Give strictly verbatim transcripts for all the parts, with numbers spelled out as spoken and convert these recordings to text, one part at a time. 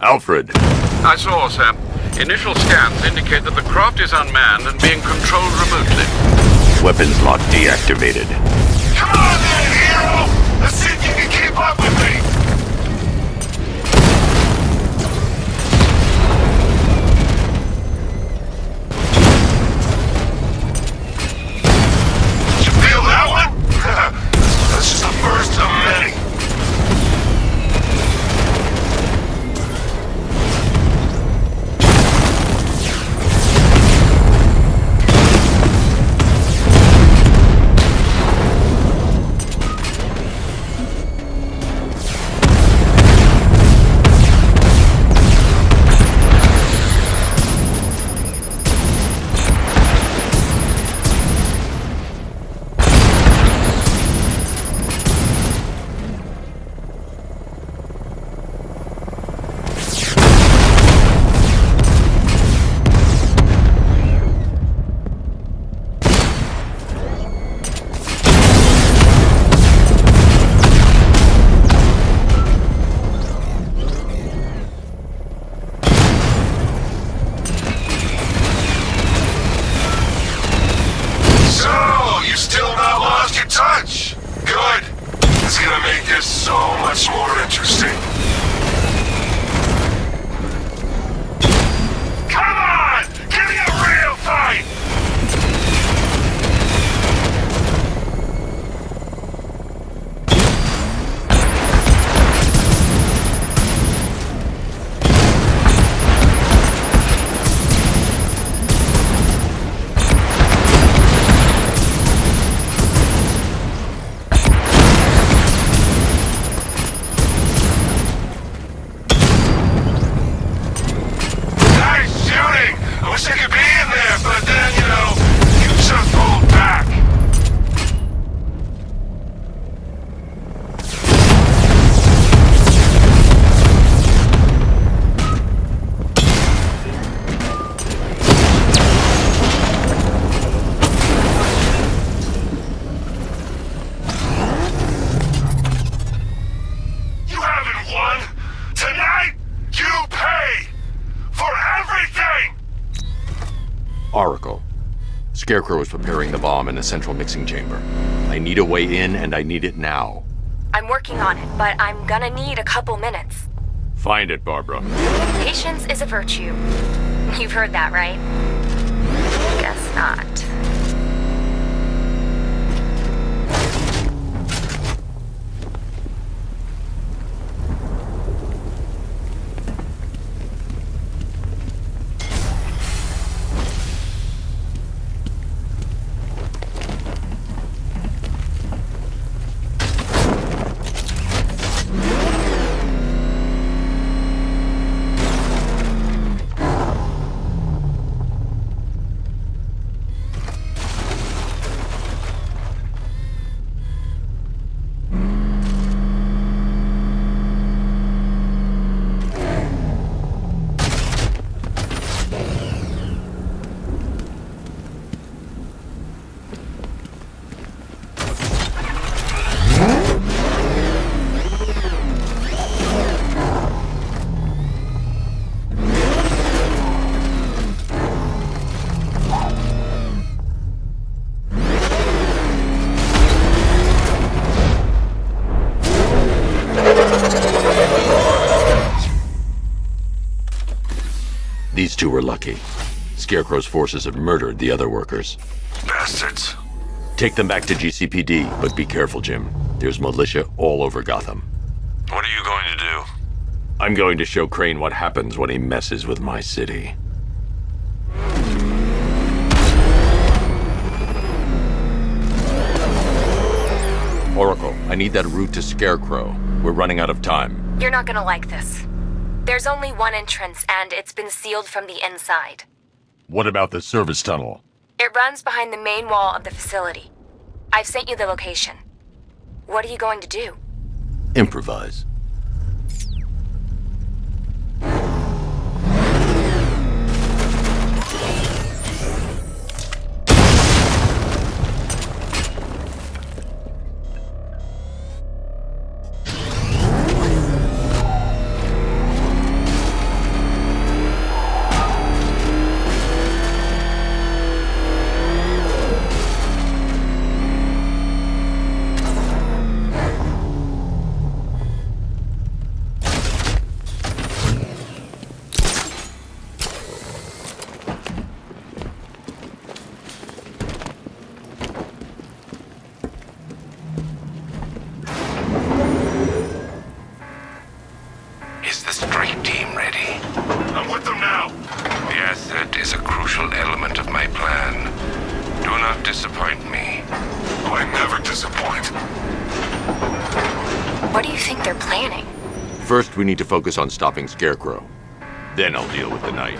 Alfred. I saw, sir. Initial scans indicate that the craft is unmanned and being controlled remotely. Weapons lock deactivated. Come on there, hero! Let's see if you can keep up with me! Did you feel that one? That's just the first of many. Oracle. Scarecrow is preparing the bomb in the central mixing chamber. I need a way in, and I need it now. I'm working on it, but I'm gonna need a couple minutes. Find it, Barbara. Patience is a virtue. You've heard that, right? Guess not. These two were lucky. Scarecrow's forces have murdered the other workers. Bastards. Take them back to G C P D, but be careful, Jim. There's militia all over Gotham. What are you going to do? I'm going to show Crane what happens when he messes with my city. Oracle, I need that route to Scarecrow. We're running out of time. You're not gonna like this. There's only one entrance, and it's been sealed from the inside. What about the service tunnel? It runs behind the main wall of the facility. I've sent you the location. What are you going to do? Improvise. Is the strike team ready? I'm with them now! The acid is a crucial element of my plan. Do not disappoint me. Oh, I never disappoint. What do you think they're planning? First, we need to focus on stopping Scarecrow. Then I'll deal with the Knight.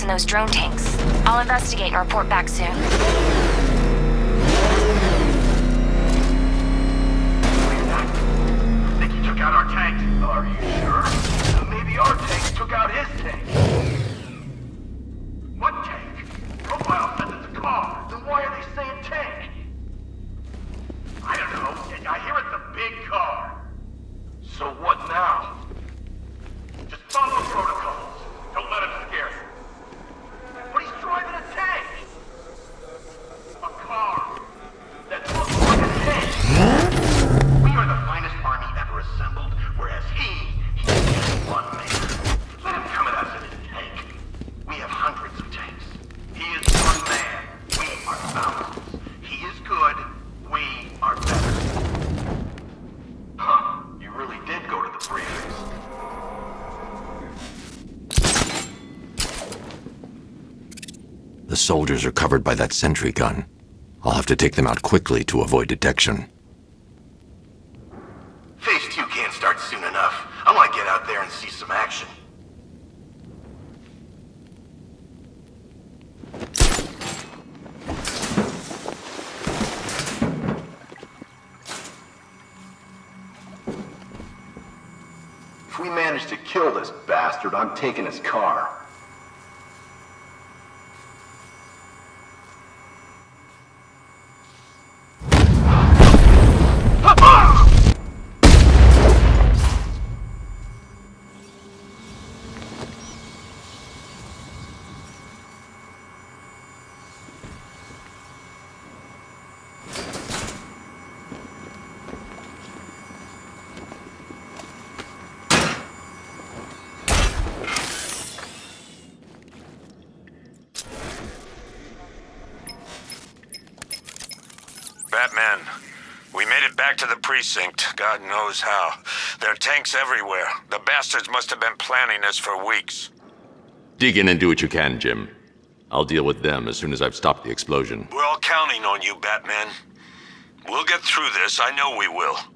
In those drone tanks. I'll investigate and report back soon. I think he took out our tanks. Are you sure? Maybe our tanks took out his tank. What tank? Robile says it's a car. Then why are they saying tank? I don't know. I hear it's a big car. So what now? Just follow protocols. Don't let him scare you. Driving a tank! A car that looks like a tank! We are the finest army ever assembled, whereas he, he is just one man. Let him come at us in his tank. We have hundreds of tanks. He is one man. We are thousands. He is good. We are better. Huh, you really did go to the briefings. The soldiers are covered by that sentry gun. I'll have to take them out quickly to avoid detection. Phase two can't start soon enough. I want to get out there and see some action. If we manage to kill this bastard, I'm taking his car. Batman, we made it back to the precinct, God knows how. There are tanks everywhere. The bastards must have been planning this for weeks. Dig in and do what you can, Jim. I'll deal with them as soon as I've stopped the explosion. We're all counting on you, Batman. We'll get through this, I know we will.